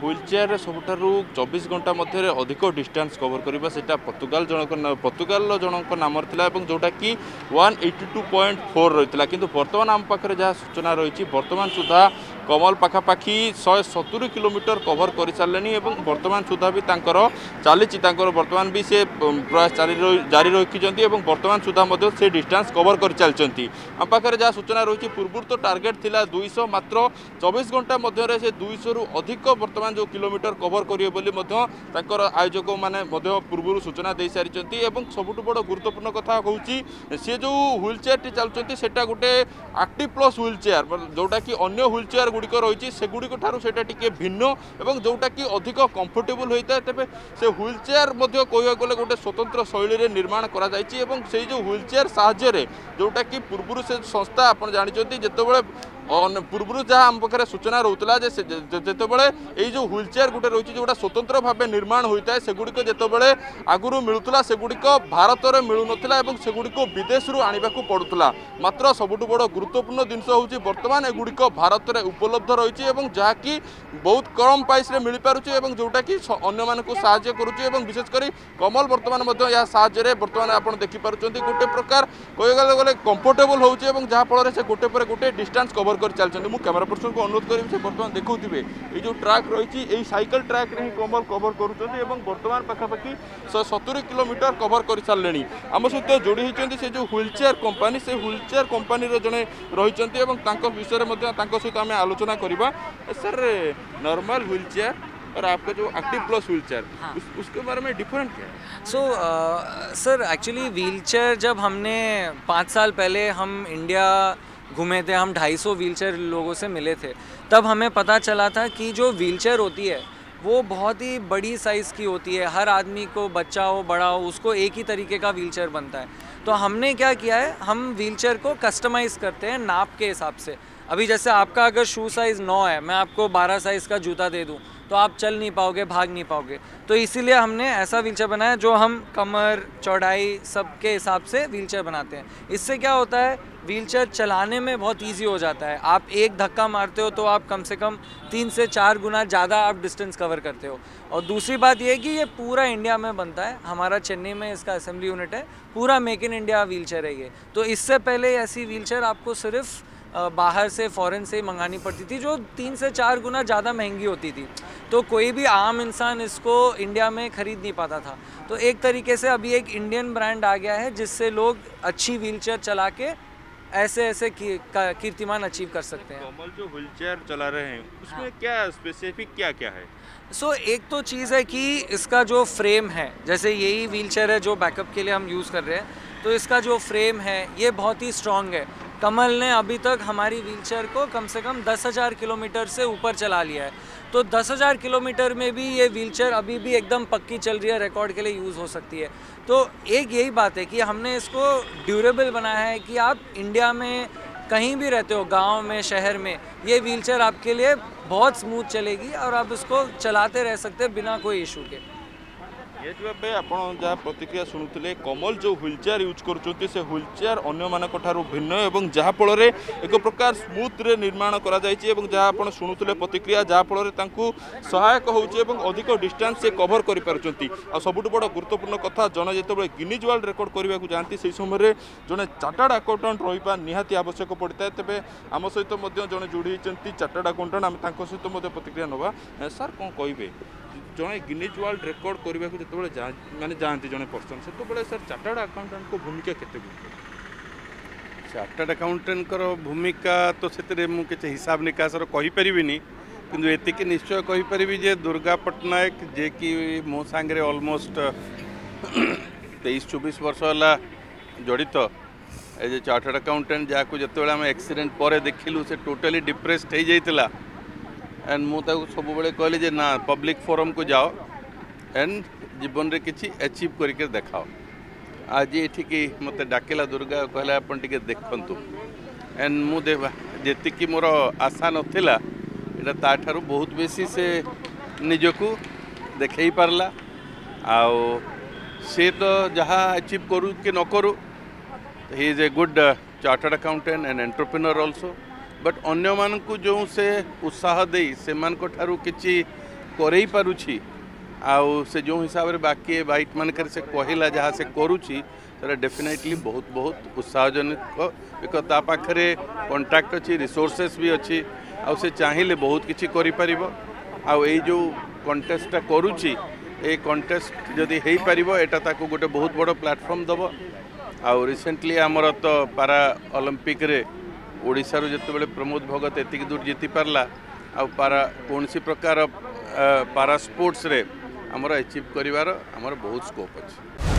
Wheel chair सबुठू 24 घंटा मध्य अधिक distance cover करवा से पर्तुगाल जन पर्तुगाल जनक नाम था जोटा कि 182.4 रही कि बर्तमान आम पाखे जहाँ सूचना रही बर्तमान सुधा कमल पखापाखि 170 किलोमीटर कवर कर सारे और बर्तमान सुधा भी चली बर्तमान भी से प्रयास जारी रखिंट और बर्तमान सुधा से डिस्टेंस कवर कर चलती आम पाखे जहाँ सूचना रही पूर्व तो टार्गेट थी 200 मात्र 24 घंटा मध्य से 200 रु अधिक बर्तमान जो किलोमीटर कवर करेंगे आयोजक मैंने पूर्व सूचना दे सारी और सबुठ बड़ गुरुत्वपूर्ण कथा हूँ सी जो ह्विल चेयर चलुँच से गोटे एक्टिव प्लस ह्विल चेयर जोटा कि अन्य ह्विल चेयर गुड़िक रही से गुड़िक ठारे भिन्न और जोटा कि अधिक कंफर्टेबल होता है तेज से ह्विल चेयर कह गले गोटे स्वतंत्र शैली में निर्माण कर जो ह्विल चेयर साहाय्य जोटा कि पूर्व से संस्था आप जानते जितेबाला पूर्व जहाँ आम पाखे सूचना रोला ये जो ह्विल चेयर गोटे रही जो स्वतंत्र भाव निर्माण होता है सेगुड़िक जितेबाला आगुरी मिलूला सेगुड़िक भारत में मिलू ना सेगुड़िक विदेश आने को पड़ूला मात्र सबुठ बड़ गुरुत्वपूर्ण जिनस हूँ बर्तमान एगुड़िक भारत में उपलब्ध रही जहाँकि बहुत कम प्राइस मिल पारे और जोटा कि अगर साहाय्य करुँच विशेषकर कमल बर्तमान यहाँ साहाय्य बर्तमान आप देखिपुर गोटे प्रकार कह गले कंफर्टेबल हो जहाँफल से गोटे पर गोटे डिस्टेंस कवर चलते मुझे कैमेरा पर्सन को अनुरोध करी से बर्तमान देखु ये जो ट्रैक रही साइकिल ट्रैक ने कमल कवर करुँच बर्तमान पखापाखि 170 किलोमीटर कवर कर सारे आम सहित जोड़ी होती से जो ह्विल चेयर कंपानी से ह्विल चेयर कंपानी जड़े रही विषय में सहित आम आलोचना करवा सर नॉर्मल ह्विल चेयर और आपका जो एक्टिव प्लस व्हील चेयर उसके बारे में डिफरेंट क्या है? So sir actually wheelchair जब हमने 5 साल पहले हम इंडिया घूमे थे, हम 250 व्हीलचेयर लोगों से मिले थे, तब हमें पता चला था कि जो व्हीलचेयर होती है वो बहुत ही बड़ी साइज़ की होती है। हर आदमी को, बच्चा हो बड़ा हो, उसको एक ही तरीके का व्हीलचेयर बनता है। तो हमने क्या किया है, हम व्हीलचेयर को कस्टमाइज़ करते हैं नाप के हिसाब से। अभी जैसे आपका अगर शू साइज़ 9 है, मैं आपको 12 साइज़ का जूता दे दूँ तो आप चल नहीं पाओगे, भाग नहीं पाओगे। तो इसीलिए हमने ऐसा व्हीलचेयर बनाया जो हम कमर चौड़ाई सब के हिसाब से व्हीलचेयर बनाते हैं। इससे क्या होता है, व्हीलचेयर चलाने में बहुत इजी हो जाता है। आप एक धक्का मारते हो तो आप कम से कम 3 से 4 गुना ज़्यादा आप डिस्टेंस कवर करते हो। और दूसरी बात यह है कि ये पूरा इंडिया में बनता है, हमारा चेन्नई में इसका असेंबली यूनिट है, पूरा मेक इन इंडिया व्हीलचेयर है ये। तो इससे पहले ऐसी व्हीलचेयर आपको सिर्फ बाहर से, फॉरेन से मंगानी पड़ती थी जो 3 से 4 गुना ज़्यादा महंगी होती थी। तो कोई भी आम इंसान इसको इंडिया में ख़रीद नहीं पाता था। तो एक तरीके से अभी एक इंडियन ब्रांड आ गया है जिससे लोग अच्छी व्हीलचेयर चला के ऐसे ऐसे कीर्तिमान अचीव कर सकते हैं। कमल जो व्हीलचेयर चला रहे हैं उसमें हाँ। क्या स्पेसिफिक क्या क्या है? सो एक तो चीज़ है कि इसका जो फ्रेम है, जैसे यही व्हीलचेयर है जो बैकअप के लिए हम यूज़ कर रहे हैं, तो इसका जो फ्रेम है ये बहुत ही स्ट्रॉन्ग है। कमल ने अभी तक हमारी व्हीलचेयर को कम से कम 10,000 किलोमीटर से ऊपर चला लिया है। तो 10,000 किलोमीटर में भी ये व्हीलचेयर अभी भी एकदम पक्की चल रही है, रिकॉर्ड के लिए यूज़ हो सकती है। तो एक यही बात है कि हमने इसको ड्यूरेबल बनाया है कि आप इंडिया में कहीं भी रहते हो, गांव में शहर में, ये व्हीलचेयर आपके लिए बहुत स्मूथ चलेगी और आप इसको चलाते रह सकते हैं बिना कोई इशू के। ये जो पे आपन जहाँ प्रतिक्रिया शुणुते कमल जो ह्विल चेयर यूज करुँच से ह्विल चेयर अगर भिन्न और जहाँफल एक प्रकार स्मूथ रे निर्माण कर शुणुते प्रतिक्रिया जहाँफल सहायक होधिक डिस्टेंस से कवर कर पार्टी। आ सबुठ बड़ गुरुत्वपूर्ण कथा जन जिते गिनीज वर्ल्ड रेकर्ड करने को जाती से समय जड़े चार्टर्ड अकाउंटेंट रहा निहाती आवश्यक पड़ता है। तेज आम सहित जड़े जोड़ी चार्टर्ड अकाउंटेंट आम सहित प्रतिक्रिया नवा सर कौन कहे जड़े गिनीज वर्ल्ड रेकर्ड करने को जो मैंने जानते जड़े पर्सन से सर चार्टर्ड अकाउंटेंट को भूमिका केते चार्टर्ड अकाउंटेंट भूमिका तो से मुझे हिसाब निकास कहीपरि किंतु एतिक निश्चय कहीपरि जे दुर्गा पट्टनायक जे कि मो सांगे अलमोस्ट 23-24 वर्ष है जड़ित एज ए चार्टर्ड अकाउंटेंट जहाँ जिते आम एक्सीडेंट पर देखिलु से टोटाली डिप्रेस्ड हो जाता एंड मुझे सब कहली जे ना पब्लिक फोरम को जाओ एंड जीवन रे किसी अचीव करके देखाओ। आज ये मत डाकेला दुर्गा कहला अपन टे देखु एंड मुझे मोर आशा नाला ता ठारू बहुत बेसी से निजकू देखे पार्ला आउ सी तो जहाँ अचीव करू कि न करू he is a good chartered accountant and entrepreneur also but अन्य मानू जो से उत्साह दे से मान को ठारू किसी करई पारुछि आउ से जो हिसाब रे बाकी बाइट मान कर से कहला जहाँ से करूची तो डेफिनेटली बहुत बहुत उत्साहजनक एक ता पाखरे कॉन्ट्रैक्ट अछि रिसोर्सेस भी अछि आ से चाहिए बहुत किछि करि परिबो आ ए जो कंटेस्टा करूची ए कंटेस्ट जदि हेई परिबो एटा ताको गोटे बहुत बड़ प्लेटफॉर्म दबो आ रिसेंटली आमर तो पारा ओलंपिक रे ओडिसा रो जतबेले प्रमोद भगत एतिक दूर जीति पारला आ पारा कौन सी प्रकार पारा स्पोर्ट्स रे आमर अचीव करिवार आमर बहुत स्कोप अछि।